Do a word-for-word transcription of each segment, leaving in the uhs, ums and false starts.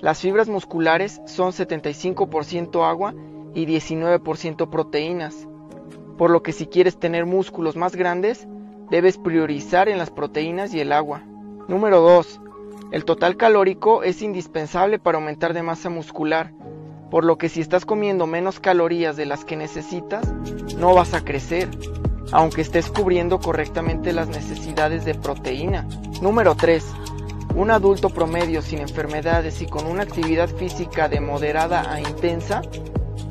Las fibras musculares son setenta y cinco por ciento agua y diecinueve por ciento proteínas, por lo que si quieres tener músculos más grandes, debes priorizar en las proteínas y el agua. Número dos. El total calórico es indispensable para aumentar de masa muscular, por lo que si estás comiendo menos calorías de las que necesitas, no vas a crecer, aunque estés cubriendo correctamente las necesidades de proteína. Número tres. Un adulto promedio sin enfermedades y con una actividad física de moderada a intensa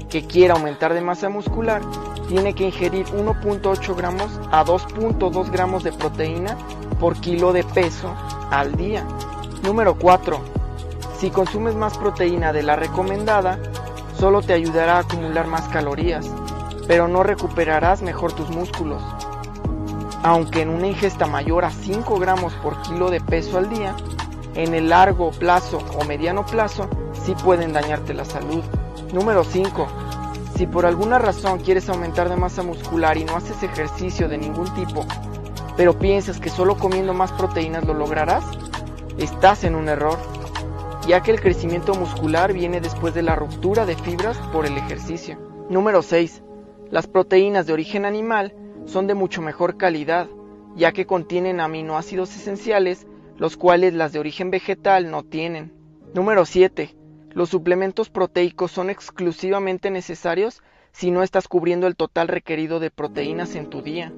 que quiera aumentar de masa muscular tiene que ingerir uno punto ocho gramos a dos punto dos gramos de proteína por kilo de peso al día. Número cuatro. Si consumes más proteína de la recomendada, solo te ayudará a acumular más calorías, pero no recuperarás mejor tus músculos. Aunque en una ingesta mayor a cinco gramos por kilo de peso al día, en el largo plazo o mediano plazo sí pueden dañarte la salud. Número cinco. Si por alguna razón quieres aumentar de masa muscular y no haces ejercicio de ningún tipo, pero piensas que solo comiendo más proteínas lo lograrás, estás en un error, ya que el crecimiento muscular viene después de la ruptura de fibras por el ejercicio. Número seis. Las proteínas de origen animal son de mucho mejor calidad, ya que contienen aminoácidos esenciales, los cuales las de origen vegetal no tienen. Número siete. Los suplementos proteicos son exclusivamente necesarios si no estás cubriendo el total requerido de proteínas en tu día.